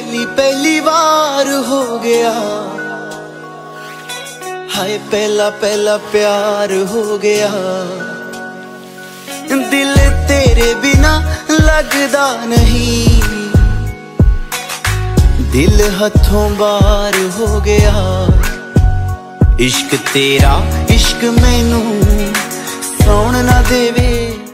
पहली पहली बार हो गया, हाय पहला पहला प्यार हो गया। दिल तेरे बिना लगदा नहीं, दिल हथों बार हो गया। इश्क तेरा इश्क मैनू सौण ना देवे।